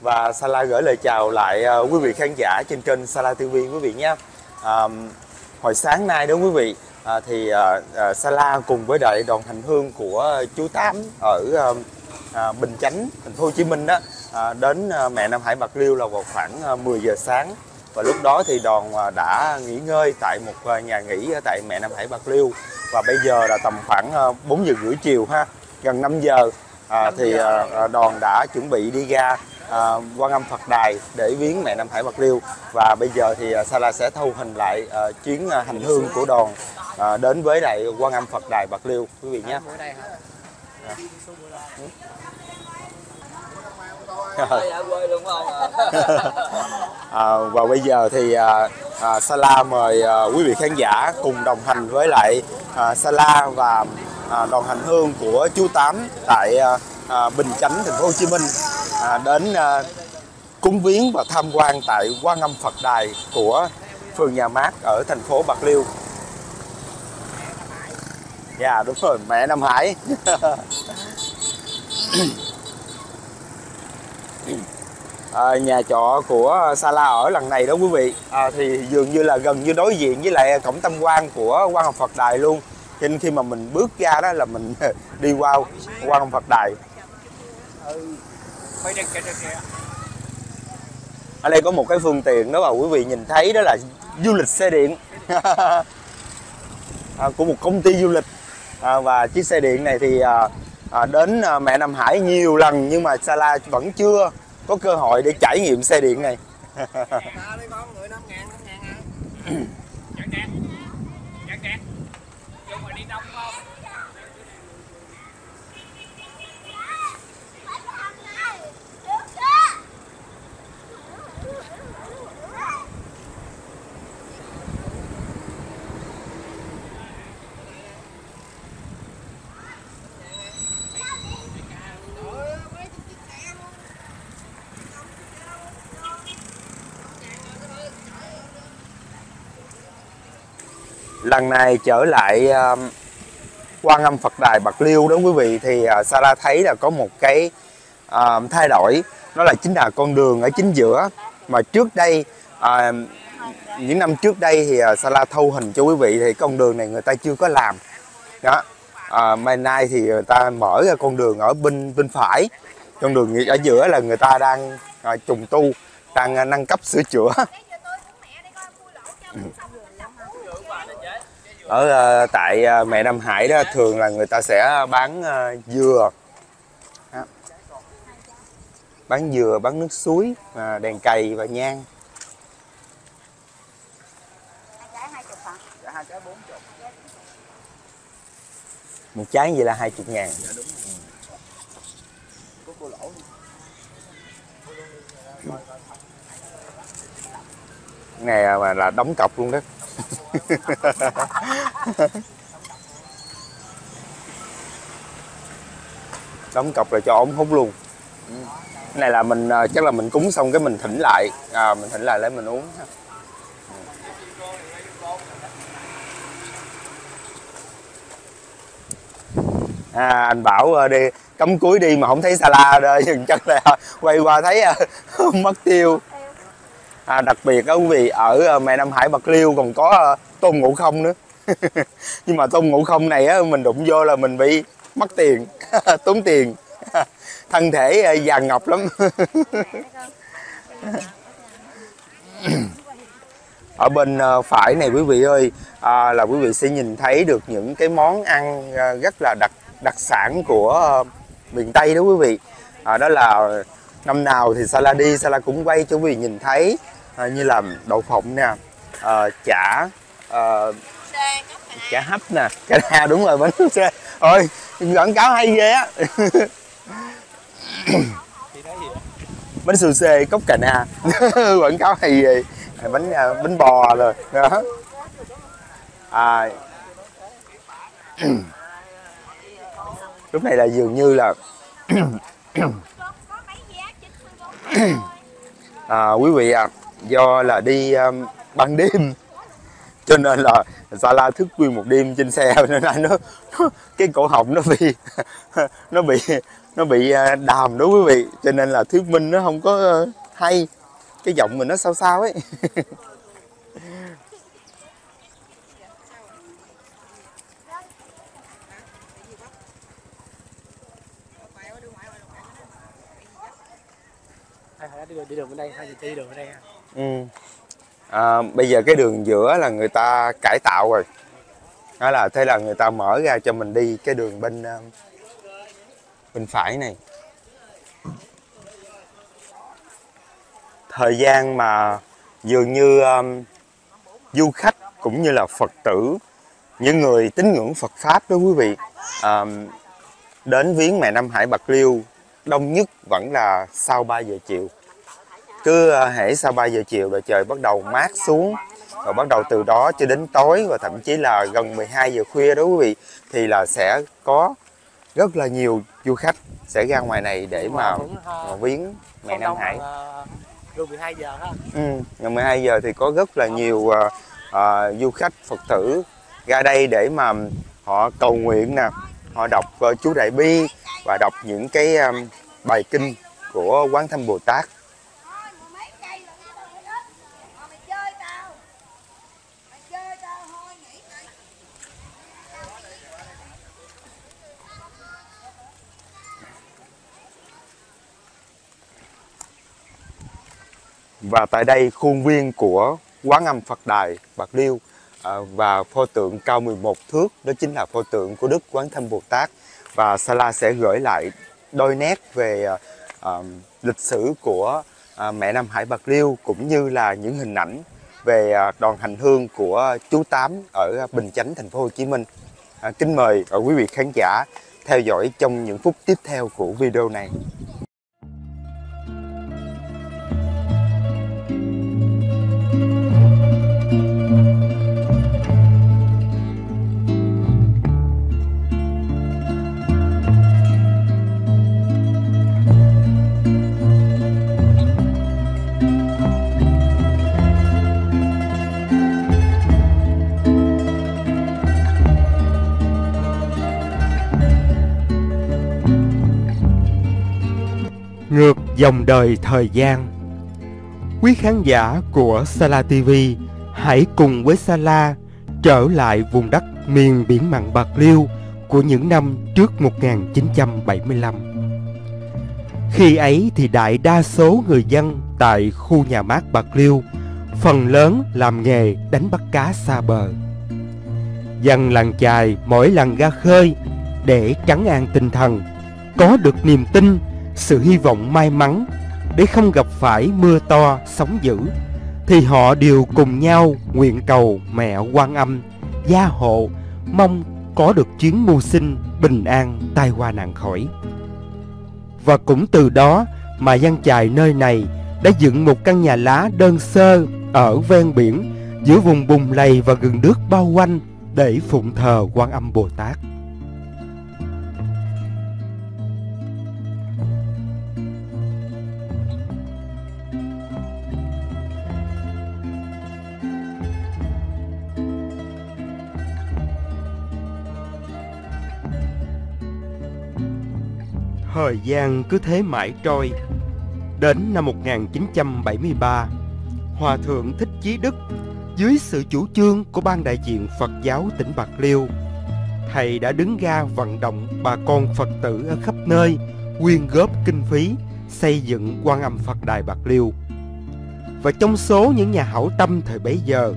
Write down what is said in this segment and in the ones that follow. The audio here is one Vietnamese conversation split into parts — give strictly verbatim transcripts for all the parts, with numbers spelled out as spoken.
Và Sala gửi lời chào lại quý vị khán giả trên kênh Sala ti vi quý vị nhé. À, hồi sáng nay đó quý vị à, thì à, à, Sala cùng với đại đoàn hành hương của chú Tám ở à, Bình Chánh, thành phố Hồ Chí Minh đó à, đến Mẹ Nam Hải Bạc Liêu là vào khoảng mười giờ sáng. Và lúc đó thì đoàn đã nghỉ ngơi tại một nhà nghỉ tại Mẹ Nam Hải Bạc Liêu. Và bây giờ là tầm khoảng bốn giờ rưỡi chiều ha, gần năm giờ à, thì à, đoàn đã chuẩn bị đi ra à, Quan Âm Phật Đài để viếng Mẹ Nam Hải Bạc Liêu. Và bây giờ thì Sala sẽ thâu hình lại à, chuyến hành hương của đoàn à, đến với lại Quan Âm Phật Đài Bạc Liêu quý vị nhé. À, và bây giờ thì à, à, Sala mời à, quý vị khán giả cùng đồng hành với lại à, Sala và à, đoàn hành hương của chú Tám tại à, Bình Chánh, thành phố Hồ Chí Minh à, đến à, cúng viếng và tham quan tại Quan Âm Phật Đài của phường Nhà Mát ở thành phố Bạc Liêu. Dạ yeah, đúng rồi, Mẹ Nam Hải. À, nhà trọ của Sala ở lần này đó quý vị à, thì dường như là gần như đối diện với lại cổng tam quan của Quan Âm Phật Đài luôn. Cho nên khi mà mình bước ra đó là mình đi qua Quan Âm Phật Đài. Ở đây có một cái phương tiện đó mà quý vị nhìn thấy, đó là du lịch xe điện à, của một công ty du lịch à, và chiếc xe điện này thì à, à, đến Mẹ Nam Hải nhiều lần nhưng mà Sala vẫn chưa có cơ hội để trải nghiệm xe điện này. Lần này trở lại uh, Quan Âm Phật Đài Bạc Liêu đó quý vị thì uh, Sala thấy là có một cái uh, thay đổi, đó là chính là con đường ở chính giữa. Mà trước đây uh, những năm trước đây thì uh, Sala thâu hình cho quý vị thì con đường này người ta chưa có làm đó. Uh, mai nay thì người ta mở ra con đường ở bên bên phải, con đường ở giữa là người ta đang uh, trùng tu, đang uh, nâng cấp sửa chữa. Ở tại Mẹ Nam Hải đó thường là người ta sẽ bán dừa, bán dừa, bán nước suối, đèn cầy và nhang. Một trái vậy là hai mươi ngàn. Này mà là đóng cọc luôn đó. Đóng cọc là cho ống hút luôn. Cái này là mình chắc là mình cúng xong cái mình thỉnh lại à, mình thỉnh lại lấy mình uống. À, anh bảo đi cắm cuối đi mà không thấy Sala đây, chắc là quay qua thấy mất tiêu. À, đặc biệt đó quý vị, ở Mẹ Nam Hải Bạc Liêu còn có tôm Ngộ Không nữa. Nhưng mà tôm Ngộ Không này á, mình đụng vô là mình bị mất tiền, tốn tiền. Thân thể vàng ngọc lắm. Ở bên phải này quý vị ơi, à, là quý vị sẽ nhìn thấy được những cái món ăn rất là đặc đặc sản của miền Tây đó quý vị. À, đó là năm nào thì Sala đi, Sala cũng quay cho quý vị nhìn thấy. À, như là đậu phộng nè, à, chả à, chả hấp nè, chả đa, đúng rồi, bánh xe. Ôi, quảng cáo hay ghê á. Bánh xù xê cốc cà na. Quảng cáo hay ghê. Bánh bánh bò rồi đó. À, lúc này là dường như là à, quý vị à, do là đi um, ban đêm cho nên là Sala thức nguyên một đêm trên xe, nên là nó, nó cái cổ họng nó bị nó bị nó bị đàm đó quý vị, cho nên là thuyết minh nó không có hay, cái giọng mình nó sao sao ấy. Đi đường bên đây, hai đi đường bên đây. Ừ. À, bây giờ cái đường giữa là người ta cải tạo rồi. Đó là thế là người ta mở ra cho mình đi cái đường bên bên phải này. Thời gian mà dường như um, du khách cũng như là Phật tử, những người tín ngưỡng Phật pháp đó quý vị, um, đến viếng Mẹ Nam Hải Bạc Liêu đông nhất vẫn là sau ba giờ chiều. Cứ hễ sau ba giờ chiều là trời bắt đầu mát xuống, rồi bắt đầu từ đó cho đến tối và thậm chí là gần mười hai giờ khuya đó quý vị, thì là sẽ có rất là nhiều du khách sẽ ra ngoài này để mà viếng Mẹ Nam Hải. mười hai giờ ha. Ừ, ngày mười hai giờ thì có rất là nhiều uh, uh, du khách Phật tử ra đây để mà họ cầu nguyện nè, họ đọc uh, chú Đại Bi và đọc những cái um, bài kinh của Quán Thế Âm Bồ Tát. Và tại đây khuôn viên của Quán Âm Phật Đài Bạc Liêu à, và pho tượng cao mười một thước, đó chính là pho tượng của Đức Quán Thế Âm Bồ Tát. Và Sala sẽ gửi lại đôi nét về à, lịch sử của à, Mẹ Nam Hải Bạc Liêu, cũng như là những hình ảnh về à, đoàn hành hương của chú Tám ở Bình Chánh, thành phố Hồ Chí Minh. À, kính mời à, quý vị khán giả theo dõi trong những phút tiếp theo của video này. Ngược dòng đời thời gian. Quý khán giả của Sala ti vi hãy cùng với Sala trở lại vùng đất miền biển mặn Bạc Liêu của những năm trước một nghìn chín trăm bảy mươi lăm. Khi ấy thì đại đa số người dân tại khu Nhà Mát Bạc Liêu phần lớn làm nghề đánh bắt cá xa bờ. Dân làng chài mỗi lần ra khơi để trấn an tinh thần, có được niềm tin, sự hy vọng may mắn để không gặp phải mưa to sóng dữ, thì họ đều cùng nhau nguyện cầu mẹ Quan Âm gia hộ, mong có được chuyến mưu sinh bình an, tai hoa nạn khỏi. Và cũng từ đó mà dân chài nơi này đã dựng một căn nhà lá đơn sơ ở ven biển, giữa vùng bùn lầy và gừng nước bao quanh, để phụng thờ Quan Âm Bồ Tát. Thời gian cứ thế mãi trôi. Đến năm một nghìn chín trăm bảy mươi ba, Hòa Thượng Thích Trí Đức dưới sự chủ trương của Ban đại diện Phật giáo tỉnh Bạc Liêu, thầy đã đứng ra vận động bà con Phật tử ở khắp nơi quyên góp kinh phí xây dựng Quan Âm Phật Đài Bạc Liêu. Và trong số những nhà hảo tâm thời bấy giờ,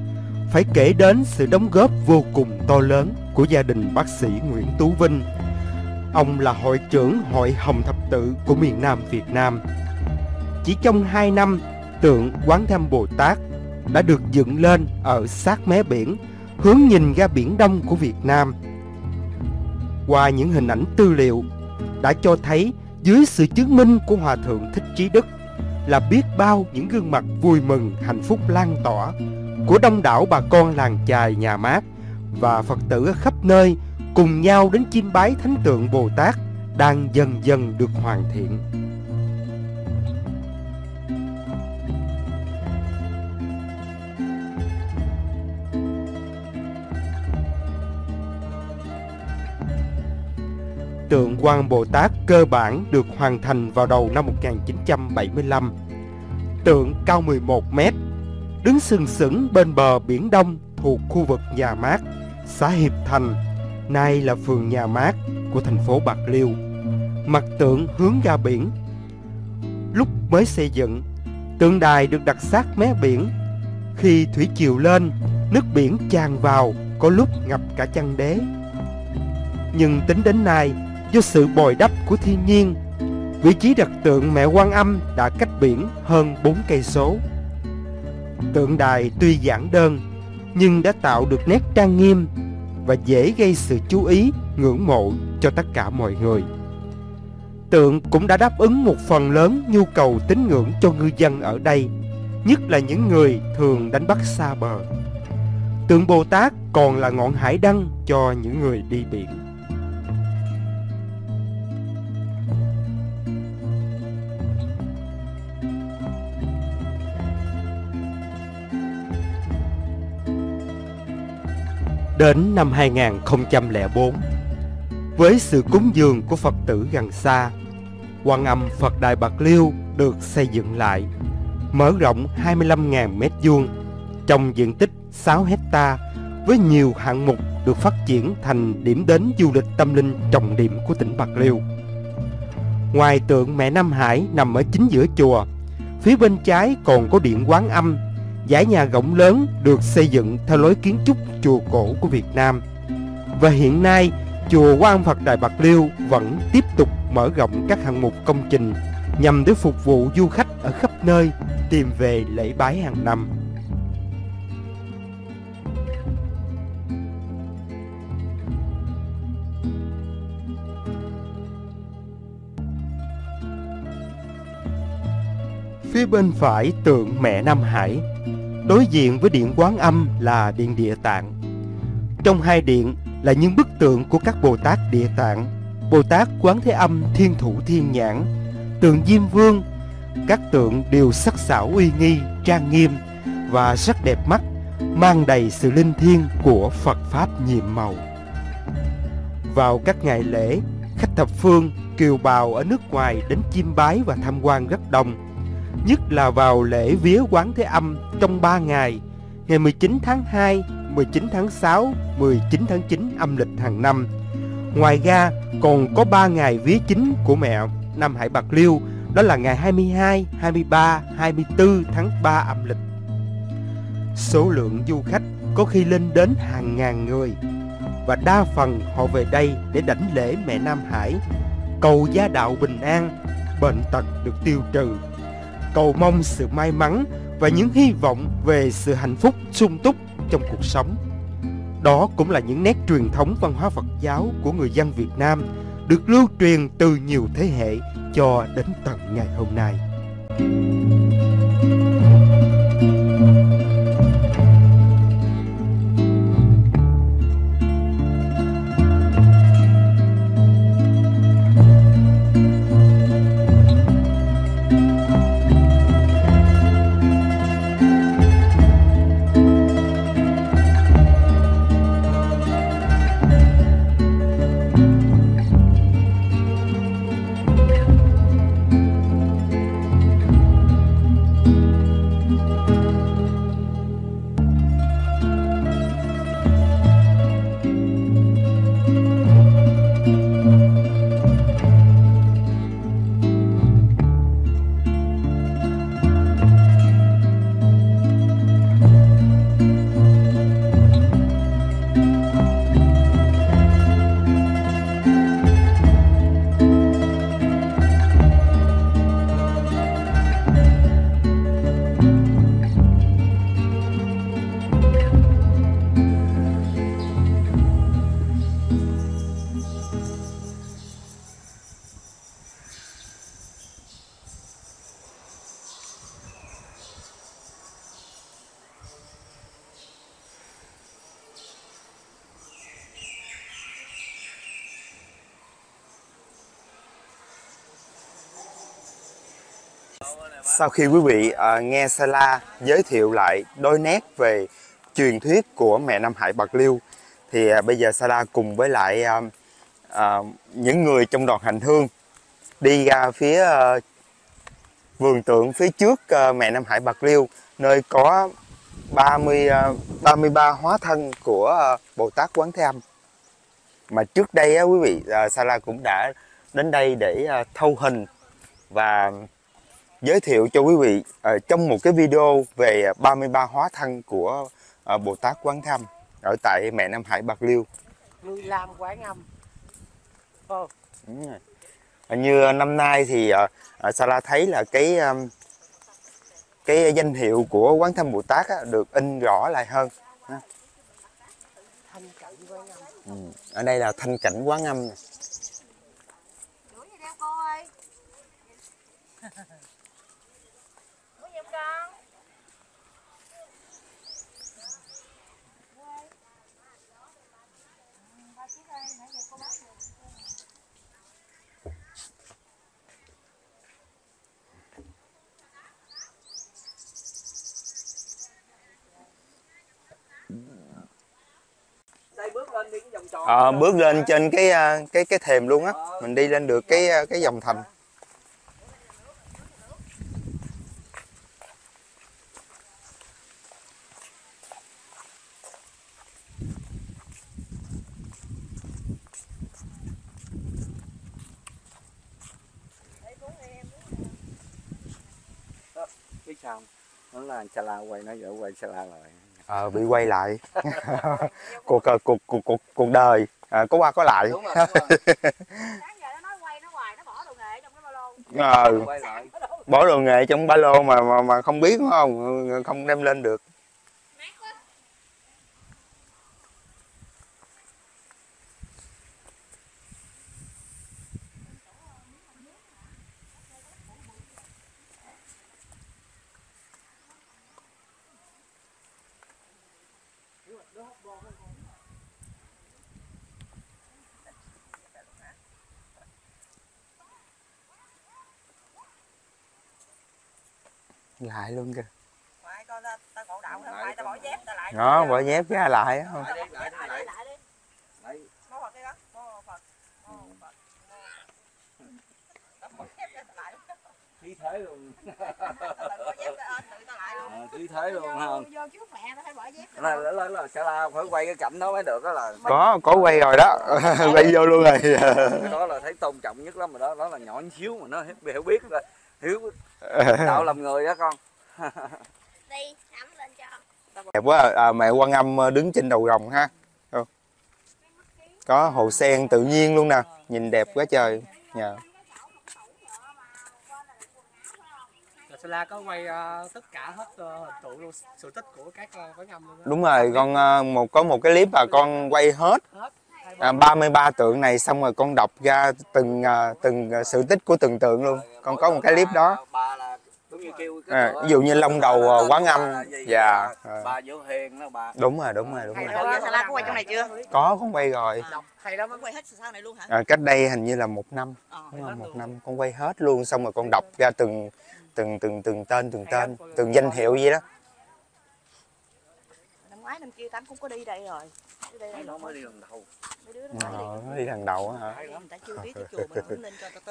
phải kể đến sự đóng góp vô cùng to lớn của gia đình bác sĩ Nguyễn Tú Vinh. Ông là hội trưởng Hội Hồng Thập Tự của miền Nam Việt Nam. Chỉ trong hai năm, tượng Quán Thế Âm Bồ Tát đã được dựng lên ở sát mé biển, hướng nhìn ra Biển Đông của Việt Nam. Qua những hình ảnh tư liệu đã cho thấy, dưới sự chứng minh của Hòa Thượng Thích Trí Đức, là biết bao những gương mặt vui mừng, hạnh phúc lan tỏa của đông đảo bà con làng chài Nhà Mát và Phật tử ở khắp nơi, cùng nhau đến chiêm bái thánh tượng Bồ Tát đang dần dần được hoàn thiện. tượng Quan Bồ Tát cơ bản được hoàn thành vào đầu năm một nghìn chín trăm bảy mươi lăm. Tượng cao mười một mét, đứng sừng sững bên bờ Biển Đông thuộc khu vực Nhà Mát, xã Hiệp Thành, nay là phường Nhà Mát của thành phố Bạc Liêu. Mặt tượng hướng ra biển. Lúc mới xây dựng, tượng đài được đặt sát mé biển. Khi thủy triều lên, nước biển tràn vào, có lúc ngập cả chân đế. Nhưng tính đến nay, do sự bồi đắp của thiên nhiên, vị trí đặt tượng Mẹ Quan Âm đã cách biển hơn bốn cây số. Tượng đài tuy giản đơn nhưng đã tạo được nét trang nghiêm và dễ gây sự chú ý ngưỡng mộ cho tất cả mọi người. Tượng cũng đã đáp ứng một phần lớn nhu cầu tín ngưỡng cho ngư dân ở đây, nhất là những người thường đánh bắt xa bờ. Tượng Bồ Tát còn là ngọn hải đăng cho những người đi biển. Đến năm hai nghìn không trăm lẻ bốn, với sự cúng dường của Phật tử gần xa, Quan Âm Phật Đài Bạc Liêu được xây dựng lại, mở rộng hai mươi lăm nghìn mét vuông trong diện tích sáu héc ta với nhiều hạng mục được phát triển thành điểm đến du lịch tâm linh trọng điểm của tỉnh Bạc Liêu. Ngoài tượng Mẹ Nam Hải nằm ở chính giữa chùa, phía bên trái còn có điện Quán Âm, dãy nhà rộng lớn được xây dựng theo lối kiến trúc chùa cổ của Việt Nam. Và hiện nay, chùa Quan Âm Phật Đài Bạc Liêu vẫn tiếp tục mở rộng các hạng mục công trình nhằm để phục vụ du khách ở khắp nơi tìm về lễ bái hàng năm. Phía bên phải tượng Mẹ Nam Hải, đối diện với điện Quán Âm là điện Địa Tạng. Trong hai điện là những bức tượng của các Bồ Tát Địa Tạng, Bồ Tát Quán Thế Âm Thiên Thủ Thiên Nhãn, tượng Diêm Vương. Các tượng đều sắc sảo uy nghi, trang nghiêm và rất đẹp mắt, mang đầy sự linh thiêng của Phật Pháp nhiệm màu. Vào các ngày lễ, khách thập phương, kiều bào ở nước ngoài đến chiêm bái và tham quan rất đông. Nhất là vào lễ vía Quán Thế Âm trong ba ngày, ngày mười chín tháng hai, mười chín tháng sáu, mười chín tháng chín âm lịch hàng năm. Ngoài ra còn có ba ngày vía chính của Mẹ Nam Hải Bạc Liêu, đó là ngày hai mươi hai, hai mươi ba, hai mươi tư tháng ba âm lịch. Số lượng du khách có khi lên đến hàng ngàn người, và đa phần họ về đây để đảnh lễ Mẹ Nam Hải, cầu gia đạo bình an, bệnh tật được tiêu trừ, cầu mong sự may mắn và những hy vọng về sự hạnh phúc sung túc trong cuộc sống. Đó cũng là những nét truyền thống văn hóa Phật giáo của người dân Việt Nam, được lưu truyền từ nhiều thế hệ cho đến tận ngày hôm nay. Sau khi quý vị uh, nghe Sala giới thiệu lại đôi nét về truyền thuyết của Mẹ Nam Hải Bạc Liêu, thì uh, bây giờ Sala cùng với lại uh, à, những người trong đoàn hành hương đi ra phía à, vườn tượng phía trước à, Mẹ Nam Hải Bạc Liêu, nơi có ba mươi ba hóa thân của à, Bồ Tát Quán Thế Âm. Mà trước đây á, quý vị, à, Sala cũng đã đến đây để à, thâu hình và giới thiệu cho quý vị à, trong một cái video về ba mươi ba hóa thân của à, Bồ Tát Quán Thế Âm ở tại Mẹ Nam Hải Bạc Liêu. mười lăm Quán Âm. Ồ. Đúng rồi. Như năm nay thì à, Sala thấy là cái cái danh hiệu của Quán Thế Âm Bồ Tát á, được in rõ lại hơn. Thanh Cảnh Quán Âm. Ừ. Ở đây là Thanh Cảnh Quán Âm này. À, bước lên trên cái cái cái thềm luôn á, mình đi lên được cái cái dòng thành. Biết sao nó là xà la quay, nó vợ quay xà la lại. Ờ, bị quay lại. cuộc, cuộc cuộc cuộc cuộc đời à, có qua có lại. Đúng rồi, đúng rồi. Sáng giờ nó nói quay nó hoài, nó bỏ đồ nghệ trong cái ba lô. Ờ, quay lại. Bỏ đồ nghệ trong ba lô mà mà mà không biết, đúng không? Không đem lên được. Lại luôn kìa. Nó bỏ dép ra lại không? Khí thế luôn. Khí thế luôn không? Là là là sẽ la phải quay cái cảnh đó mới được đó, là có có quay rồi đó, quay vô luôn rồi. Đó là thấy tôn trọng nhất lắm rồi đó, đó là nhỏ xíu mà nó hiểu biết rồi. Hiếu tạo làm người đó con. Đi nắm lên cho. Đẹp quá à, mẹ Quan Âm đứng trên đầu rồng ha. Ừ. Có hồ sen tự nhiên luôn nè, nhìn đẹp quá trời. Nhờ. Sala có quay tất cả hết trụ sự tích của các Quán Âm luôn. Đúng rồi, con một có một cái clip mà con quay hết. À, ba mươi ba tượng này, xong rồi con đọc ra từng từng sự tích của từng tượng luôn. Con có một cái clip đó. À, ví dụ như Long Đầu Quán Âm. Dạ. Bà Vũ Hiền đó bà. Đúng rồi, đúng rồi, đúng rồi. Sala có quay trong này chưa? Có, con quay rồi. Thầy đó mới quay hết sau này luôn hả? À, cách đây hình như là một năm. Đúng rồi, một năm con quay hết luôn, xong rồi con đọc ra từng từng từng từng tên, từng tên, từng danh hiệu gì đó. Năm ngoái năm kia Tám cũng có đi đây rồi. Nó mới đi lần đầu. Nó đi lần đầu hả?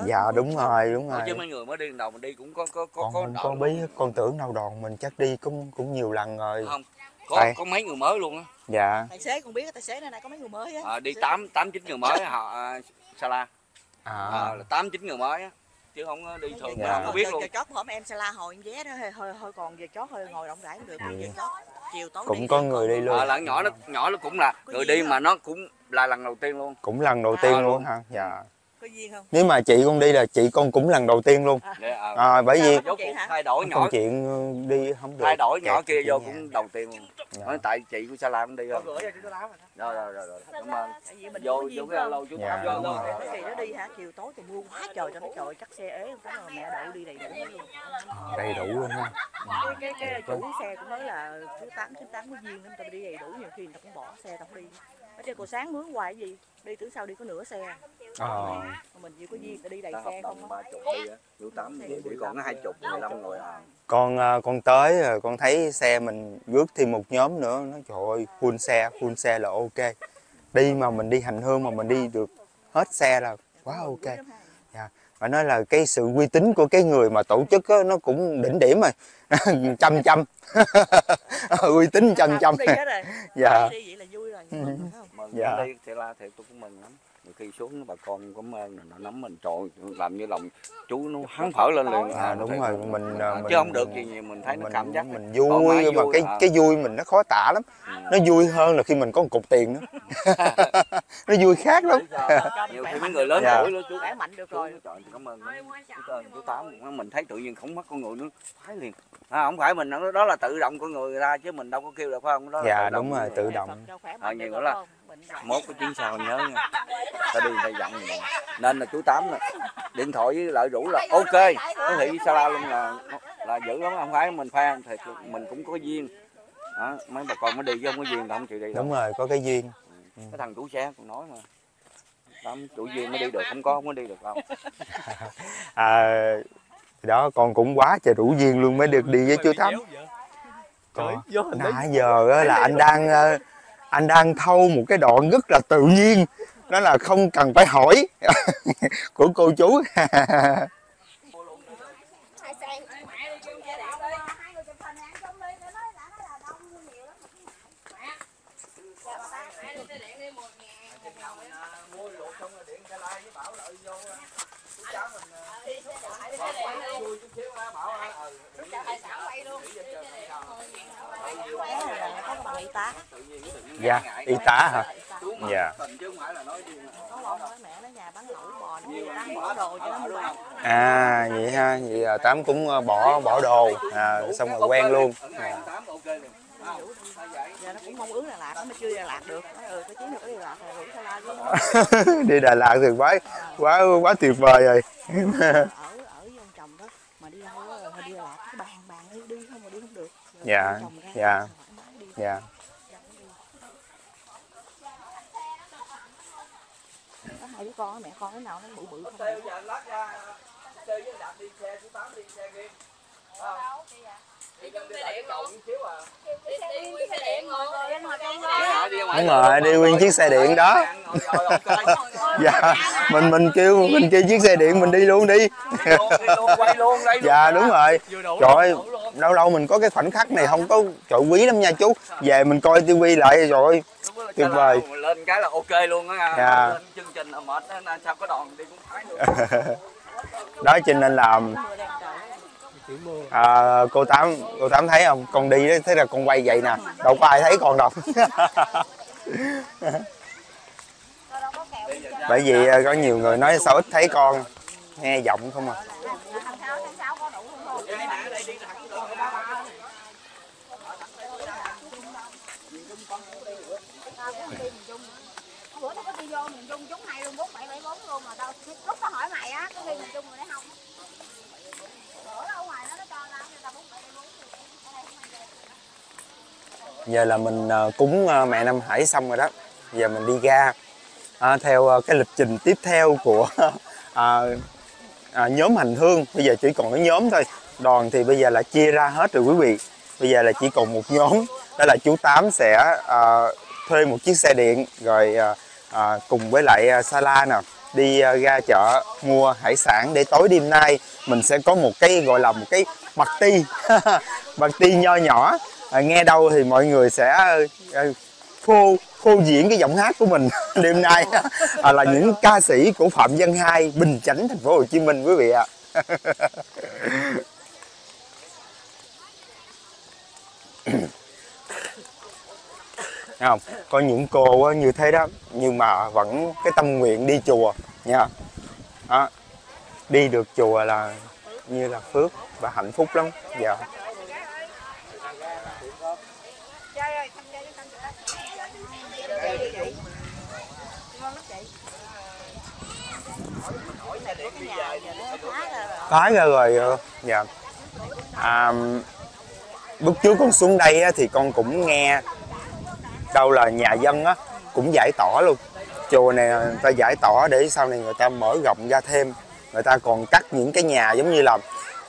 Dạ đúng rồi, đúng rồi. Chứ mấy người mới đi lần đầu mình đi cũng có có có con con bí, con tưởng đâu đoàn mình chắc đi cũng cũng nhiều lần rồi. Không. Có có mấy người mới luôn á. Dạ. Tài xế con biết, tài xế này này có mấy người mới á. Đi tám tám chín người mới họ Sala. À là tám chín người mới á. Chứ không đi thường không có biết luôn. Giờ chót hổm em Sala hồi vé đó hơi hơi còn giờ chót hơi ngồi rộng rãi cũng được. Chiều tối cũng có người đi luôn. À, là nhỏ nó nhỏ nó cũng là người đi mà nó cũng là lần đầu tiên luôn. Cũng lần đầu tiên luôn hả? Dạ. Có duyên không? Nếu mà chị con đi là chị con cũng lần đầu tiên luôn. À, bởi vì thay đổi nhỏ chuyện đi không được. Thay đổi nhỏ kia vô cũng đầu tiên luôn. Nói tại chị của Sala cũng đi rồi. Rồi rồi rồi rồi. Cảm ơn. Vô vô cái lâu chú Tám vô luôn. Kỳ nó đi hả? Chiều tối thì mưa quá trời cho nó trời chắc xe ế không có mẹ đậu đi đầy đủ luôn. Đầy đủ luôn ha. Cái cái chủ xe cũng nói là chú Tám chú Tám có duyên nên tao đi đầy đủ, nhiều khi người ta cũng bỏ xe tao đi. Ở trên cổ sáng mướn hoài gì? Đi tưởng sao đi có nửa xe. Ờ. Mình chỉ có duyên tao đi đầy xe không á. Chú Tám chỉ còn có hai mươi mười lăm người à. Con con tới rồi con thấy xe mình rước thêm một nhóm nữa, nói trời ơi full xe, full xe là ok. Đi mà mình đi hành hương mà mình đi được hết xe là quá ok. Yeah. Và nói là cái sự uy tín của cái người mà tổ chức đó, nó cũng đỉnh điểm rồi. Trăm trăm uy tín trăm trăm. Dạ. Dạ. Đây thì la thiệt tôi cũng mừng lắm. Khi xuống bà con cảm ơn nó nắm mình trội làm như lòng chú nó hắn thở lên liền. À, đúng rồi, mình, mình chứ không được gì mình thấy mình, nó cảm giác mình vui mà cái à. Cái vui mình nó khó tả lắm. À. Nó vui hơn là khi mình có một cục tiền nữa. Nó vui khác lắm. Nhiều khi mấy người lớn tuổi luôn chú khỏe mạnh được rồi. Trời, cảm ơn chú Tám, mình thấy tự nhiên không mất con người nữa, phải liền. À, không phải mình đó là tự động con người ra chứ mình đâu có kêu được phải không? Đó là dạ đúng rồi, tự động. Ờ nhiều nữa là mốt cái chuyến sau nhớ nha. Ta đi ta dặn mình. Nên là chú Tám là điện thoại với Lợi rủ là ok, có thể với Sala luôn là là dữ lắm, không phải mình fan thì mình cũng có duyên. Đó, mấy bà con mới đi chứ không có duyên là không chịu đi đâu. Đúng rồi, có cái duyên. Ừ. Cái thằng chủ xe cũng nói mà. Tám chủ duyên mới đi được, không có không có đi được đâu. À, đó con cũng quá trời rủ duyên luôn mới được đi với chú Tám. Còn nãy giờ là anh đang anh đang thâu một cái đoạn rất là tự nhiên, đó là không cần phải hỏi của cô chú. Dạ, y tá hả? Dạ. À, vậy ha, vậy Tám cũng bỏ bỏ đồ, à, xong rồi quen luôn. À. Đi Đà Lạt thì quá quá quá tuyệt vời rồi. Dạ, dạ, dạ. Hai đứa con mẹ con cái nào nó bự bự không? Chơi lát ra, chơi với đạp đi xe, chú Tám đi xe riêng. Đâu? Đi trong xe điện ngồi xíu à. Đi đi xe điện ngồi đúng rồi, đi nguyên chiếc xe điện đó. Dạ, mình mình kêu mình kêu chiếc xe điện mình đi luôn đi. Dạ đúng rồi. Trời ơi, lâu lâu mình có cái khoảnh khắc này không có trời quý lắm nha chú. Về mình coi tivi lại rồi. Tuyệt vời. Mình lên cái là ok luôn á. Yeah. Lên chương trình là mệt á, sao có đòn đi cũng phải luôn. Đó cho nên làm à, cô Tám, cô Tám thấy không? Con đi đấy, thế là con quay vậy nè, đâu có ai thấy con đâu. Bởi vì có nhiều người nói sao ít thấy con, nghe giọng không à. Giờ là mình cúng mẹ Nam Hải xong rồi đó. Giờ mình đi ra à, theo cái lịch trình tiếp theo của à, à, nhóm hành hương. Bây giờ chỉ còn cái nhóm thôi. Đoàn thì bây giờ là chia ra hết rồi quý vị. Bây giờ là chỉ còn một nhóm. Đó là chú Tám sẽ à, thuê một chiếc xe điện. Rồi à, à, cùng với lại Sala nè đi à, ra chợ mua hải sản. Để tối đêm nay mình sẽ có một cái gọi là một cái party. Party nho nhỏ. À, nghe đâu thì mọi người sẽ à, phô, phô diễn cái giọng hát của mình đêm nay à, là những ca sĩ của Phạm Văn Hai, Bình Chánh, thành phố Hồ Chí Minh quý vị ạ. À. Không, có những cô như thế đó nhưng mà vẫn cái tâm nguyện đi chùa nha. À, đi được chùa là như là phước và hạnh phúc lắm. Dạ. Thái ra rồi, dạ. À, lúc trước con xuống đây á, thì con cũng nghe đâu là nhà dân á, cũng giải tỏa luôn. Chùa này người ta giải tỏa để sau này người ta mở rộng ra thêm. Người ta còn cắt những cái nhà giống như là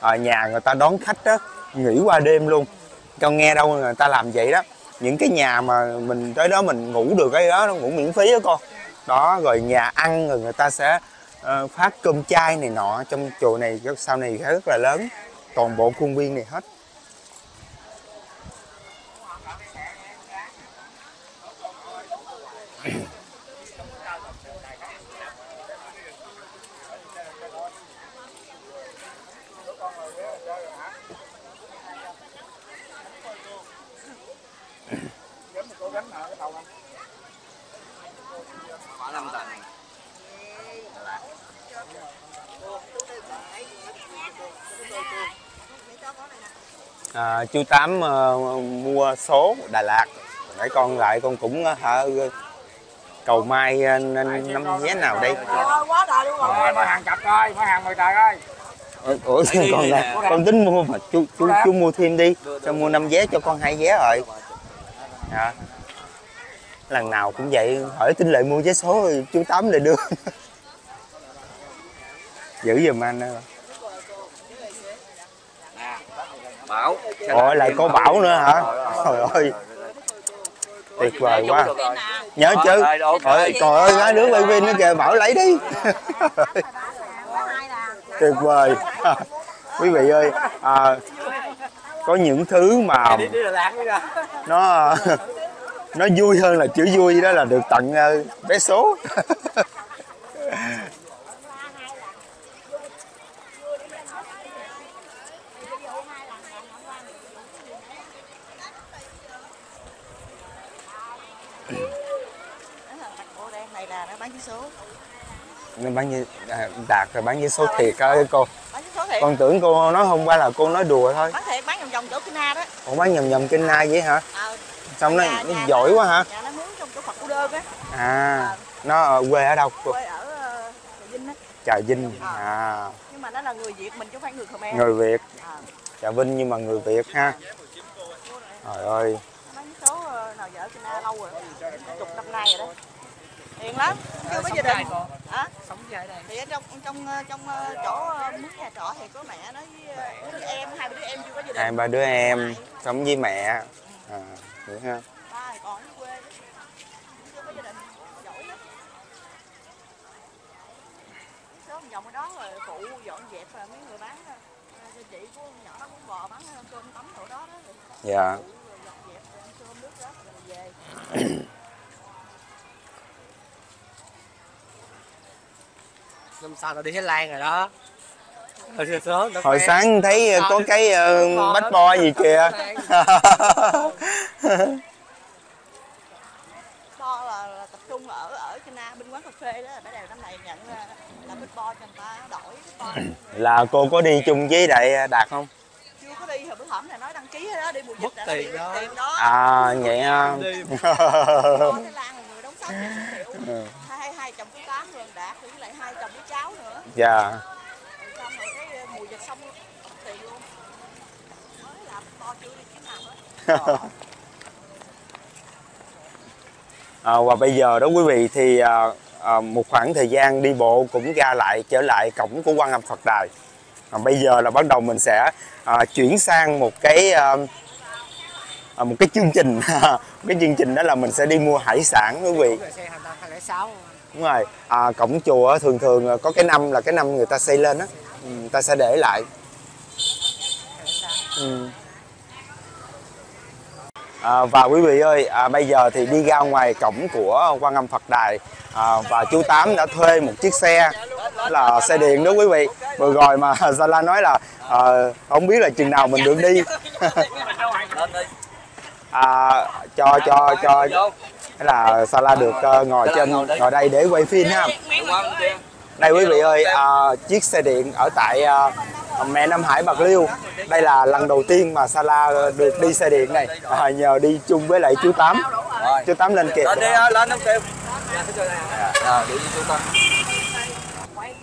à, nhà người ta đón khách á, nghỉ qua đêm luôn. Con nghe đâu người ta làm vậy đó. Những cái nhà mà mình tới đó mình ngủ được cái đó, ngủ miễn phí đó con. đó, rồi nhà ăn, rồi người ta sẽ uh, phát cơm chai này nọ. Trong chùa này sau này rất là lớn, toàn bộ khuôn viên này hết. À, chú Tám uh, mua số Đà Lạt, để con lại con cũng uh, cầu mai uh, nên nắm vé nào đây? Quá trời luôn rồi, mua hàng cặp coi, mua hàng mười trời ơi. Ủa con là con tính mua mà chú chú chú mua thêm đi, cho mua năm vé cho con hai vé rồi. À, lần nào cũng vậy, hỏi tính lại mua vé số rồi chú Tám lại đưa. Giữ giùm anh nữa. Bảo. Ôi lại có Bảo nữa hả? Trời ơi. Tuyệt vời quá. Nhớ chứ. Trời ơi, nói đứa quay phim nó kìa, Bảo lấy đi. Tuyệt vời. Quý vị ơi, à, có những thứ mà nó nó vui hơn là chữ vui, đó là được tặng vé số. Bán như Đạt rồi, bán vé số thiệt á cô. Bán vé số thiệt. Con tưởng cô nói hôm qua là cô nói đùa thôi. Bán thiệt, bán vòng vòng chỗ Kinh Na đó. Ủa bán vòng vòng Kinh Na vậy hả? Ờ. Xong nó nó giỏi quá hả? Dạ nó mướn trong chỗ Phật Cô Đơn á. À. Nó quê ở đâu cô? Quê ở Trà Vinh á. Trà Vinh. À. Nhưng mà nó là người Việt, mình chứ không phải người Khmer. Người Việt. Trà Vinh nhưng mà người Việt ha. Trời ơi. Bán vé số nào giờ ở Kinh Na lâu rồi. Chục năm nay rồi đó. Hiền lắm, chưa có gia đình. Hả? Sống dài đây. Thì ở trong trong trong chỗ mướn nhà trọ thì có mẹ nói với em, hai ba đứa em chưa có gia đình. Hai ba đứa em sống với mẹ. À, hiểu ha. Ba thì còn ở quê. Chưa có gia đình, giỏi lắm. Số vòng ở đó rồi phụ dọn dẹp mấy người bán cho chị của nhỏ nó cũng bò bán cơm tắm chỗ đó đó. Dạ. Dọn dẹp cơm nước đó rồi về. Năm sau nó đi Thái Lan rồi đó. Hồi, sớm, Hồi sáng thấy có cái uh, bách bo gì kìa. Bo là, là tập trung ở ở China, bên quán cà phê đó. Bữa đầu năm này nhận là bách bo cho người ta đổi bách bo. Là cô có đi chung với đại Đạt không? Chưa có đi, hồi bữa hổm là nói đăng ký đó, đi mùa dịch là đi đó. Tiền đó. À vậy ha. Thái Lan là người đóng sáu triệu. Hai hai chồng chú Tám rồi Đạt thì lại hai chồng với cháu nữa. Dạ. Yeah. Xong rồi cái mùa dịch xong tiền luôn. Mới làm to chưa đi kiếm nào hết. À, và bây giờ đó quý vị thì à, à, một khoảng thời gian đi bộ cũng ra lại trở lại cổng của Quan Âm Phật Đài. À, bây giờ là bắt đầu mình sẽ à, chuyển sang một cái à, À, một cái chương trình cái chương trình đó là mình sẽ đi mua hải sản quý vị. Đúng rồi, à, cổng chùa thường thường có cái năm là cái năm người ta xây lên á, người ta sẽ để lại. Ừ. À, và quý vị ơi, à, bây giờ thì đi ra ngoài cổng của Quan Âm Phật Đài, à, và chú Tám đã thuê một chiếc xe là xe điện đó quý vị. Vừa rồi mà Sala nói là à, không biết là chừng nào mình được đi. À, cho cho cho là Sala được uh, ngồi trên ngồi đây để quay phim ha. Đây quý vị ơi, uh, chiếc xe điện ở tại uh, Mẹ Nam Hải Bạc Liêu. Đây là lần đầu tiên mà Sala được đi xe điện này, à, nhờ đi chung với lại chú Tám. Chú Tám lên kịp.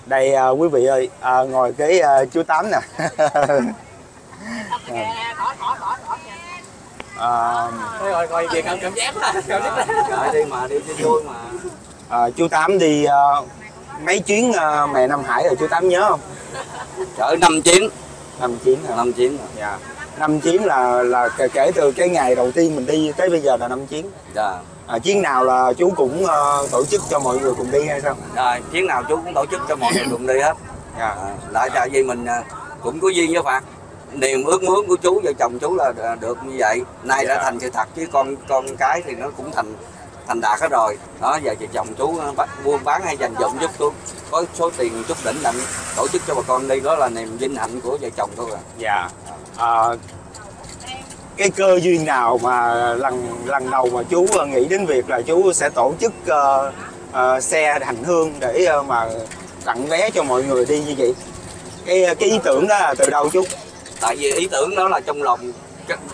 Đây uh, quý vị ơi, uh, ngồi cái uh, chú Tám nè. À, rồi, rồi, về cảm giác đó. Đi mà, đi cho vui mà. À, chú Tám đi uh, mấy chuyến uh, Mẹ Nam Hải rồi chú Tám nhớ không? Chở năm chuyến. Năm chuyến hả? năm chuyến rồi. Dạ. năm chuyến là là kể từ cái ngày đầu tiên mình đi tới bây giờ là năm chuyến. Dạ. À, chuyến nào là chú cũng uh, tổ chức cho mọi người cùng đi hay sao? Dạ, chuyến nào chú cũng tổ chức cho mọi người cùng đi hết. Dạ. À, lại tại vì mình uh, cũng có duyên với Phật. Niềm ước muốn của chú và chồng chú là được như vậy. Nay dạ. đã thành sự thật chứ con con cái thì nó cũng thành thành đạt hết rồi. Đó, giờ chị chồng chú bắt buôn bán hay dành dụm giúp chú có số tiền chút đỉnh đặng tổ chức cho bà con đi, đó là niềm vinh hạnh của vợ chồng tôi rồi. Dạ. À, cái cơ duyên nào mà lần lần đầu mà chú nghĩ đến việc là chú sẽ tổ chức uh, uh, xe hành hương để uh, mà tặng vé cho mọi người đi như vậy? Cái cái ý tưởng đó là từ đâu chú? Tại vì ý tưởng đó là trong lòng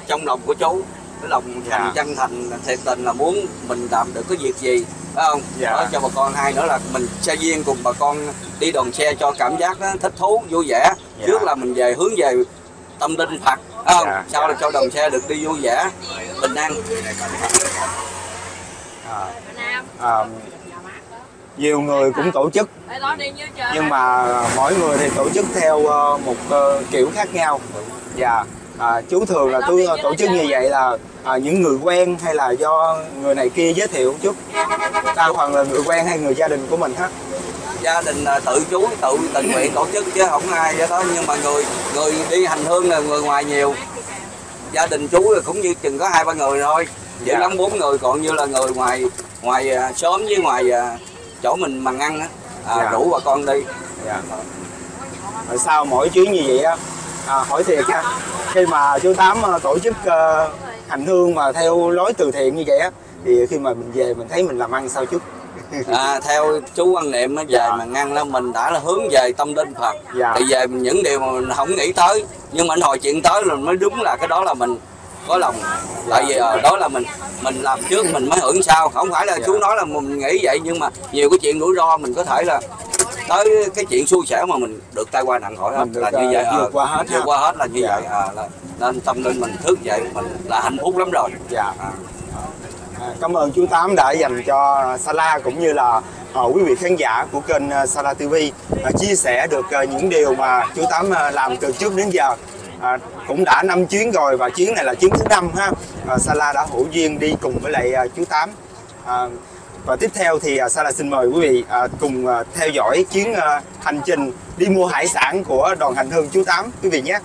trong lòng của chú, cái lòng thành dạ. chân thành thiệt tình là muốn mình làm được cái việc gì, phải không? Dạ. Đó, cho bà con. Hai nữa là mình xe duyên cùng bà con đi đoàn xe cho cảm giác đó, thích thú vui vẻ. Dạ. Trước là mình về hướng về tâm linh Phật, phải không? Dạ. Sau là cho đoàn xe được đi vui vẻ bình an. À, à, nhiều người cũng tổ chức nhưng mà mỗi người thì tổ chức theo một kiểu khác nhau. Dạ. À, chú thường là tôi tổ chức như vậy là à, những người quen hay là do người này kia giới thiệu chút? Đa phần là người quen hay người gia đình của mình hết. Gia đình là tự chú tự tình nguyện tổ chức chứ không ai vậy đó, nhưng mà người người đi hành hương là người ngoài nhiều. Gia đình chú là cũng như chừng có hai ba người thôi, chỉ dạ. lắm bốn người, còn như là người ngoài ngoài xóm với ngoài chỗ mình mà ăn á, à, dạ. rủ bà con đi. Dạ. Rồi sau mỗi chuyến như vậy á, à, hỏi thiệt ha, khi mà chú Tám tổ chức uh, hành hương mà theo lối từ thiện như vậy á, thì khi mà mình về mình thấy mình làm ăn sao chú? À, theo chú quan niệm nó về dạ. mà ngăn là mình đã là hướng về tâm linh Phật, dạ. thì về những điều mà mình không nghĩ tới nhưng mà anh hồi chuyện tới rồi mới đúng là cái đó là mình có lòng. Tại vì à, đó là mình mình làm trước mình mới hưởng sau, không phải là dạ. chú nói là mình nghĩ vậy, nhưng mà nhiều cái chuyện rủi ro mình có thể là tới cái chuyện xui xẻo mà mình được tai qua nạn khỏi hết, là như vậy, vượt qua hết, vượt qua hết là như vậy, nên tâm linh mình thức dậy mình là hạnh phúc lắm rồi. Dạ. Cảm ơn chú Tám đã dành cho Sala cũng như là uh, quý vị khán giả của kênh Sala ti vi uh, chia sẻ được uh, những điều mà chú Tám uh, làm từ trước đến giờ. Uh, cũng đã năm chuyến rồi và chuyến này là chuyến thứ năm ha. Uh, Sala đã hữu duyên đi cùng với lại uh, chú Tám. Uh, và tiếp theo thì uh, Sala xin mời quý vị uh, cùng uh, theo dõi chuyến uh, hành trình đi mua hải sản của đoàn hành hương chú Tám quý vị nhé.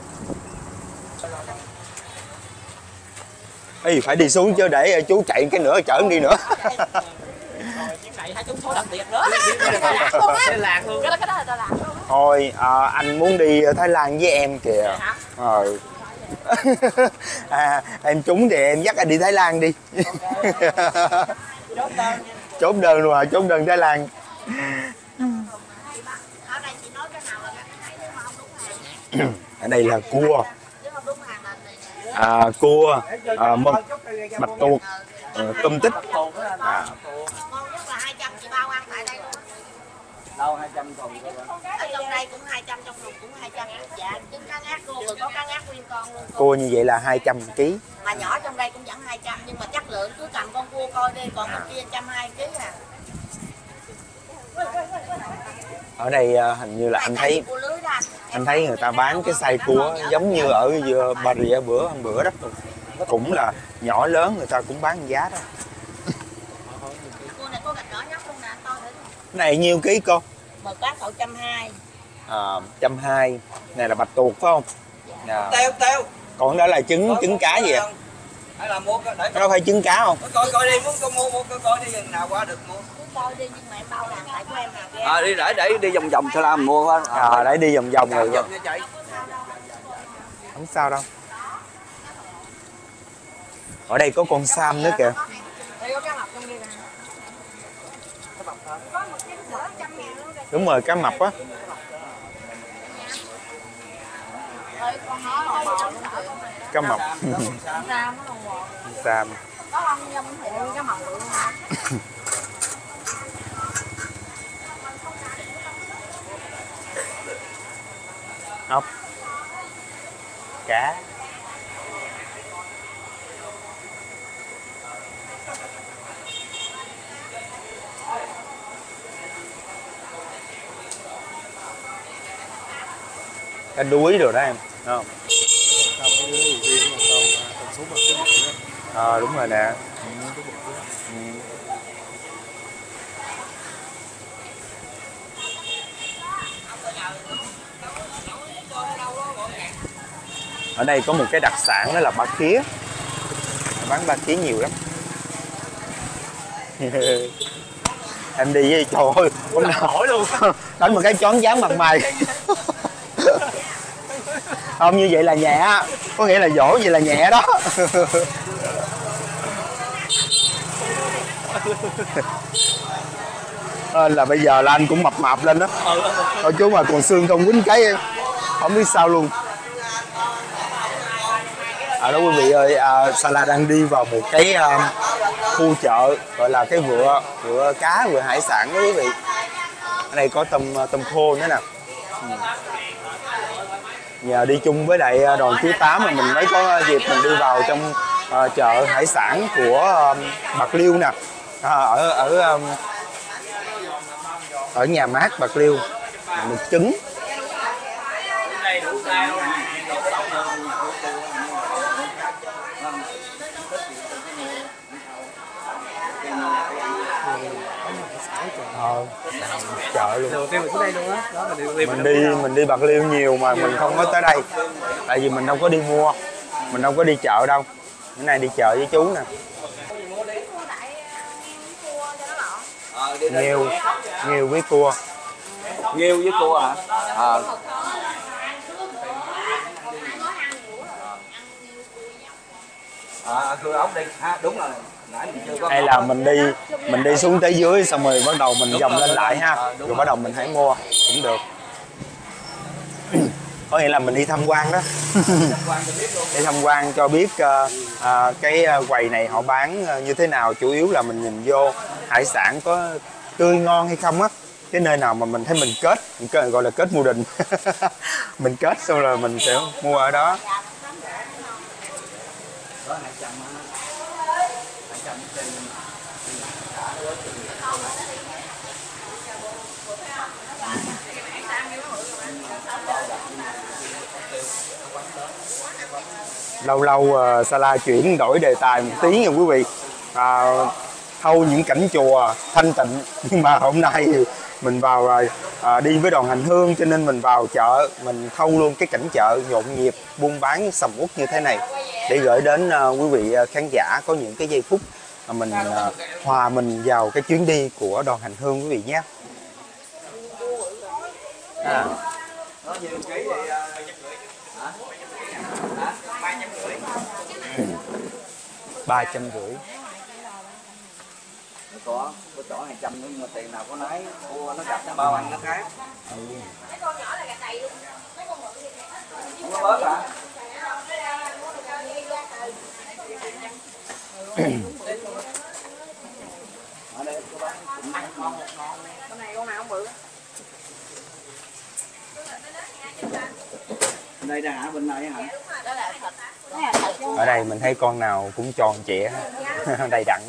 Ê, phải đi xuống chứ để chú chạy cái nữa chở đi nữa. Thôi à, anh muốn đi Thái Lan với em kìa. Ờ. À, em trúng thì em dắt anh đi Thái Lan đi. Chốt đơn luôn hả? Chốt đơn Thái Lan. Ở đây là cua. À, cua, à, mực, bạch tuộc, à, tôm tích. À. Cua như vậy là hai trăm ký. Mà nhỏ trong đây cũng vẫn hai trăm, nhưng mà chất lượng cứ cầm con cua coi đi, còn con kia một trăm hai mươi ký à. Ở đây hình như là anh thấy anh thấy người ta bán cái size cua giống như ở Bà Rịa bữa hôm bữa đó, cũng là nhỏ lớn người ta cũng bán giá đó. Này nhiêu ký cô? Mực cá cậu một trăm hai mươi. À, một trăm hai mươi. Này là bạch tuộc phải không? Dạ. Teo teo. Còn đó là trứng trứng cá gì ạ? Hay là mua để đâu phải trứng cá không? Coi coi đi, muốn con mua mua coi coi đi, nào qua được mua. Coi đi nhưng mà em bao hàng tại của em nào kia. À, đi để để đi vòng vòng sao làm mua hết. À, để đi vòng vòng rồi. Không sao đâu. Ở đây có con sam nữa kìa. Đúng rồi, cá mập á. Cá mập. Sam. Ốc, cá. Cái đuối rồi đó em, không? Không, cái đuối gì? Ờ à, đúng rồi nè. Ừ. Ở đây có một cái đặc sản đó là ba khía, bán ba khía nhiều lắm. Em đi với trời ơi con nổi luôn, đánh một cái chón dán mặt mày. Không, như vậy là nhẹ, có nghĩa là dỗ vậy là nhẹ đó. Là bây giờ là anh cũng mập mạp lên đó. Thôi chú mà còn xương không quýnh cái không biết sao luôn. À đó quý vị ơi, à, Sala đang đi vào một cái à, khu chợ gọi là cái vựa vựa cá, vựa hải sản đó quý vị. Ở đây có tôm tôm khô nữa nè. Nhờ đi chung với đại Đoàn Chú Tám mà mình mới có dịp mình đi vào trong à, chợ hải sản của à, Bạc Liêu nè, à, ở ở ở Nhà Mát Bạc Liêu, mực trứng. Ờ, chợ luôn. Mình đi mình đi Bạc Liêu nhiều mà mình không có tới đây, tại vì mình đâu có đi mua, mình đâu có đi chợ đâu. Bữa nay đi chợ với chú nè. Nghêu, nghêu với cua. Nghêu với cua hả? À. À, thưa ốc đi. À, đúng rồi. Hay là mình đi mình đi xuống tới dưới xong rồi bắt đầu mình dòng lên lại ha, rồi bắt đầu mình hãy mua cũng được. Có nghĩa là mình đi tham quan đó. Đi tham quan cho biết à, cái quầy này họ bán như thế nào, chủ yếu là mình nhìn vô hải sản có tươi ngon hay không á. Cái nơi nào mà mình thấy mình kết, mình kết gọi là kết mua đình. Mình kết xong rồi mình sẽ mua ở đó. Lâu lâu uh, Sala chuyển đổi đề tài một tí nha quý vị, à, thâu những cảnh chùa thanh tịnh, nhưng mà hôm nay thì mình vào rồi à, đi với đoàn hành hương cho nên mình vào chợ mình thâu luôn cái cảnh chợ nhộn nhịp buôn bán sầm uất như thế này để gửi đến uh, quý vị uh, khán giả có những cái giây phút mà mình uh, hòa mình vào cái chuyến đi của đoàn hành hương quý vị nhé. À. ba trăm rưỡi có có chỗ hai trăm nhưng mà tiền nào có nấy, cô nó gặp nó bao ăn nó khác. Cái con nhỏ là gà tày luôn, mấy con mực thì nó bớt hả? Ở đây cô bán cũng ăn ngon, con này con nào không bự. Đây là bên này hả? Ở đây mình thấy con nào cũng tròn trịa, đầy đặn.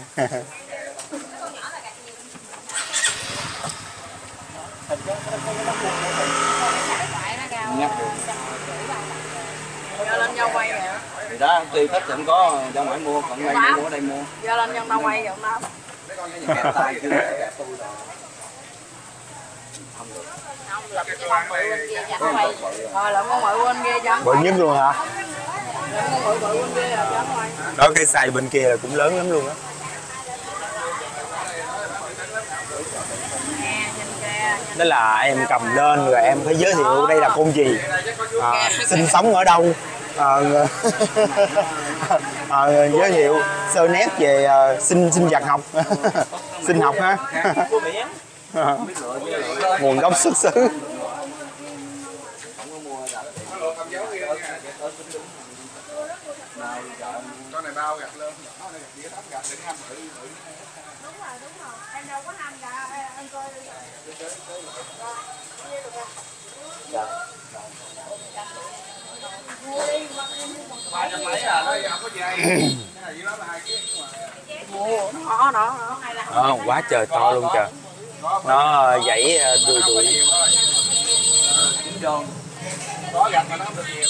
Đó, tuy thích cũng có cho mọi mua, còn đây mua ở đây mua. Do lên nhân đâu quay được không? Bự nhất luôn hả? Đó, cái xài bên kia là cũng lớn lắm luôn á. Đó là em cầm lên rồi em phải giới thiệu đây là con gì, à, sinh sống ở đâu, à, à, giới thiệu sơ nét về à, sinh sinh vật học. Sinh học ha. À, nguồn gốc xuất xứ. Ờ, quá trời to luôn trời. Nó dãy đuôi đuôi. Có gạch mà nó được nhiều.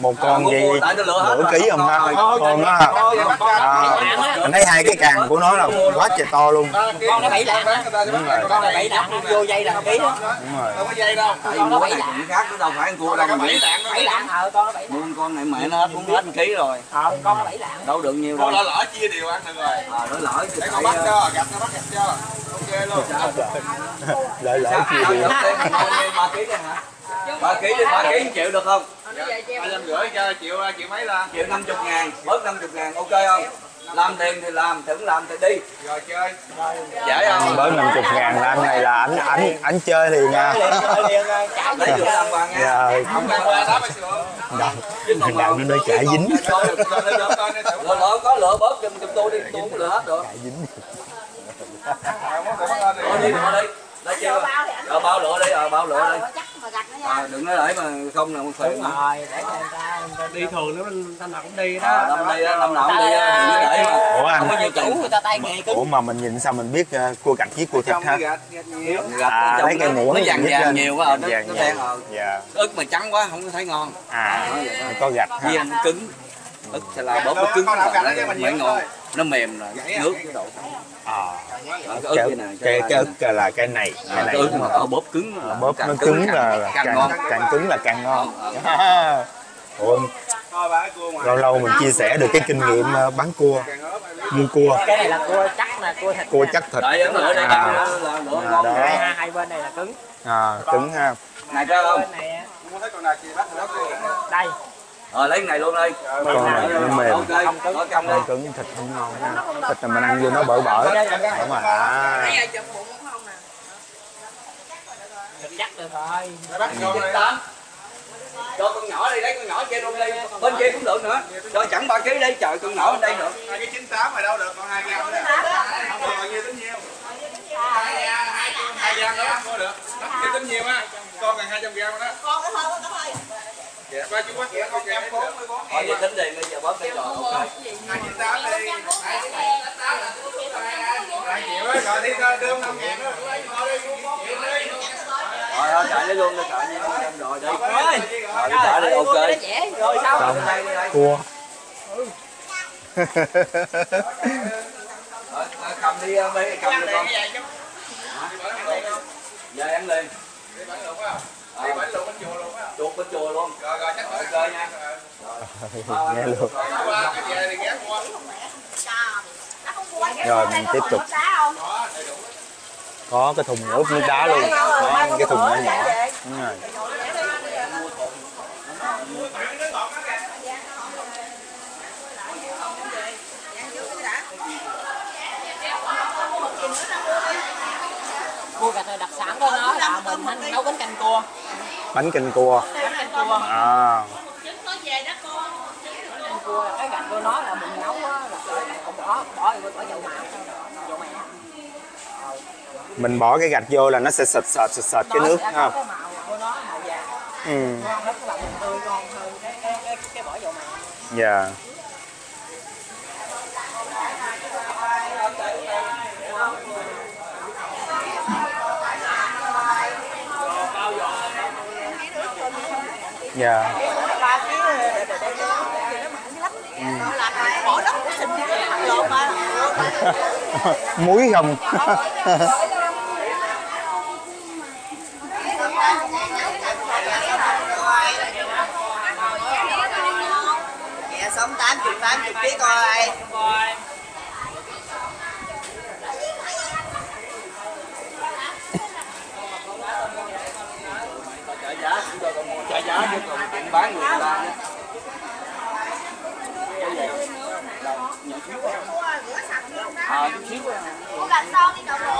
Một con gì nửa ký không ha, con đó ha. Mình thấy hai cái càng của nó là quá trời to luôn. Con nó bảy lạng đó. Đúng rồi. Con nó bảy lạng vô dây là ký đó. Đúng rồi. Đâu có dây đâu. Con nó bảy lạng. Khác đâu phải ăn cua đâu. Bảy lạng nó. Bảy lạng ờ con nó bảy lạng. Con này mẹ nó hết cũng hết ký rồi. Ờ con nó bảy lạng. Đâu được nhiều đâu. Con lỡ chia đều ăn được rồi. Ờ lỡ lỡ. Để con bắt cho, gặp nó bắt gặp cho. Ok luôn. Lỡ lỡ chia đều. ba ký đây hả? ba ký đi, ba ký chịu được không? hai trăm rưỡi cho chịu chịu mấy là? Chịu năm mươi ngàn, bớt năm mươi ngàn ok không? Làm tiền thì làm, tưởng làm thì đi. Rồi chơi. Dễ không? Bớt năm mươi ngàn là anh này là ảnh ảnh ảnh chơi thì nha. Lấy được làm vàng nha. Không ăn qua đó mà sửa. Nó chả dính. Lỡ có lỡ bớt giùm giùm tôi đi, tôi cũng lỡ hết được. Chả dính. Thôi đi, thôi đi. Lấy chưa? Rồi bao lửa đi, rồi bao lửa đi. À, đừng nói để mà không là một chuyện rồi, để người ta đi thường nữa năm nào cũng đi đó. À, năm đi năm nào cũng đi đó. Để mà. Ủa anh. Không có nhiều chủ người ta tay nghề cứng. Ủa mà mình nhìn sao mình biết uh, cua gạch với cua thịt ha? Gạch nhiều. À, lấy cái muỗng nó vàng vàng nhiều quá, nó đen rồi. Dạ. Ức mà trắng quá không có thấy ngon. À. Có gạch ha. Viên cứng. Ức sẽ là bóp nó cứng mới ngon. Nó mềm rồi, nước cái độ. À, cái ức cái, cái ức là cái này, cái này ức mà bóp cứng là bóp nó cứng là càng càng cứng là càng ngon. Ủa, lâu lâu mình chia sẻ được cái kinh nghiệm bán cua, mua cua. Cái này là cua chắc là cua thịt. Cua chắc thịt. Đấy, ở đây là hai bên này là cứng. À, cứng ha. Này cho không? Đây. Ờ lấy này luôn đi. Còn này nó mềm, không cứng, không cứng thịt không ngon. Thịt là mình ăn vô nó bở bở. Đúng rồi. Thịt chắc được rồi. Cho con nhỏ đi, lấy con nhỏ kia luôn đi. Bên kia cũng được nữa. Cho chẳng ba ký đi, trời con nhỏ bên đây được. Cái chín mươi tám mà đâu được, còn hai gram nữa. Không còn nhiêu tính nhiêu. hai gram nữa không được. Cái tính nhiêu á. Con gần hai trăm gram đó. Con cái thôi, con thôi. Dạ, ba chú bác dạ, một trăm bốn mươi bốn. Thôi vậy tính đi, bây giờ bớt cái rồi, ok. hai chín tám đi. hai chín tám là chú chú tài anh. hai triệu á, rồi thì đưa năm ngàn đó. Rồi thôi, chạy lấy luôn đi, chạy lấy năm trăm rồi đi. Rồi, chạy đi, ok. Rồi, sao? Cua. Cầm đi, cầm được không? Về ăn liền. Đi bánh lụt á. Đi bánh lụt bánh chùa luôn á. Chuột bên chùa luôn. Rồi rồi chắc rồi chơi nha. Nghe luôn. Rồi mình tiếp tục. Có cái thùng ướp nước đá luôn. Đó, cái thùng nhỏ nhỏ. Đúng rồi. Cua gạch này đặc sản của nó là mình nấu bánh canh cua. Bánh canh cua. Bánh canh cua. À. Bánh cua là cái gạch của nó là mình nấu á, không bỏ bỏ vô bỏ dầu mè. Dầu mè. Mình bỏ cái gạch vô là nó sẽ sệt sệt sệt sệt cái nước ha. Cái màu của nó màu vàng. Ừ. Ngon lắm các bạn, tươi ngon hơn cái cái cái, cái bỏ dầu mè. Dạ. Dạ. Muối không? Dạ sống tám mươi tám mươi ký coi. Trả giá chứ còn chuyện bán người ta nữa.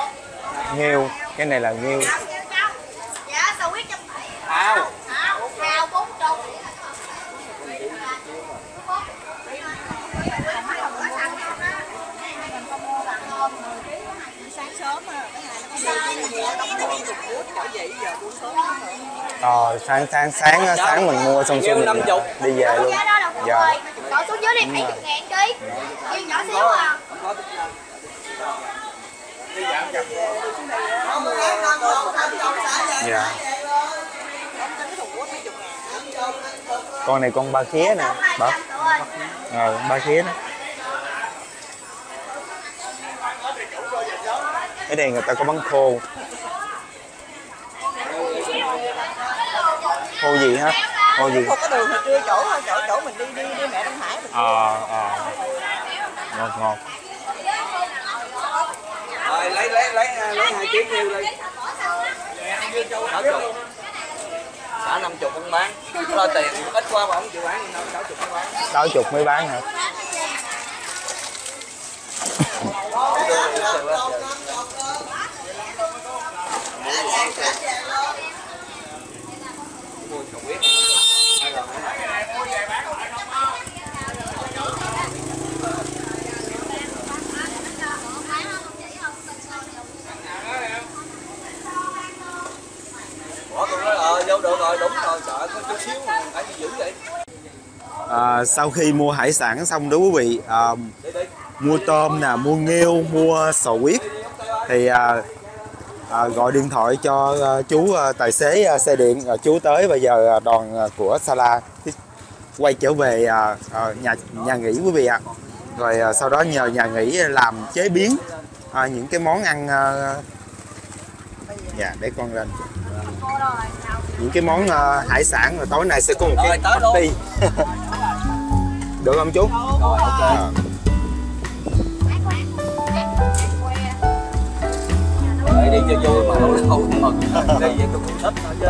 Nghêu, cái này là nghêu. Dạ, sầu huyết trong này. Ao. Ao bốn trùng. Sáng sớm mà ờ sáng sáng sáng sáng mình mua xong xuôi mình đi về luôn. Dạ. Đổ xuống dưới đi, bảy mươi ngàn đi. Dư nhỏ xíu à. Dạ. Con này con ba khía nè. Ờ, à, ba khía đó. Cái này người ta có bán khô. Khô gì hả? Khô gì? Có đường mà chưa chỗ chỗ chỗ mình đi đi đi Mẹ Nam Hải. Ờ ờ. Ngọt ngọt. Rồi lấy lấy lấy lấy hai ký nhiêu đi. Cả năm mươi không bán. Lo tiền ít quá mà không chịu bán, sáu mươi không bán. sáu mươi mới bán hả? À, sau khi mua hải sản xong đó quý vị, à, mua tôm nè, mua nghêu, mua sò huyết thì à, à, gọi điện thoại cho à, chú à, tài xế à, xe điện à, chú tới bây giờ à, đoàn à, của Sala quay trở về à, à, nhà nhà nghỉ quý vị ạ. À. Rồi à, sau đó nhờ nhà nghỉ làm chế biến à, những cái món ăn à, dạ để con lên những cái món à, hải sản, rồi tối nay sẽ có một cái party. Được không chú? Rồi, ok. À. Để đi cho vui mà lâu lâu không mừng. Đi về tôi cũng thích thôi chứ.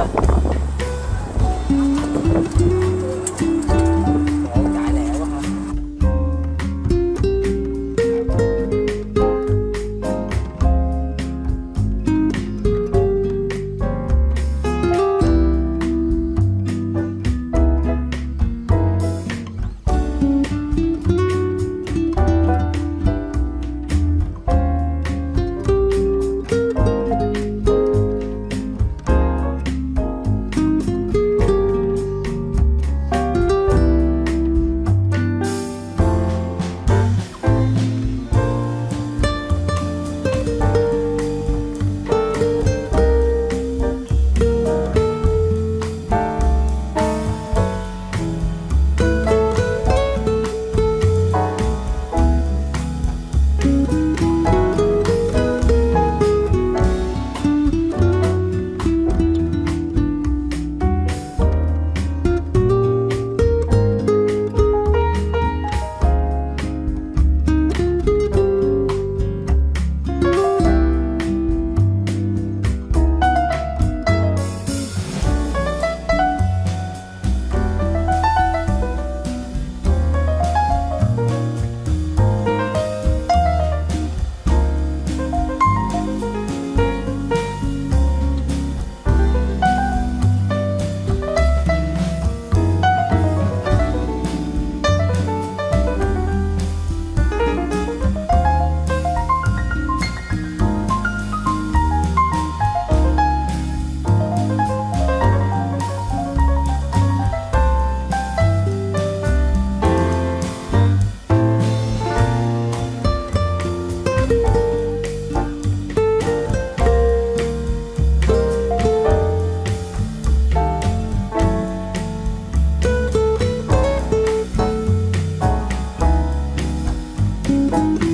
Thank you.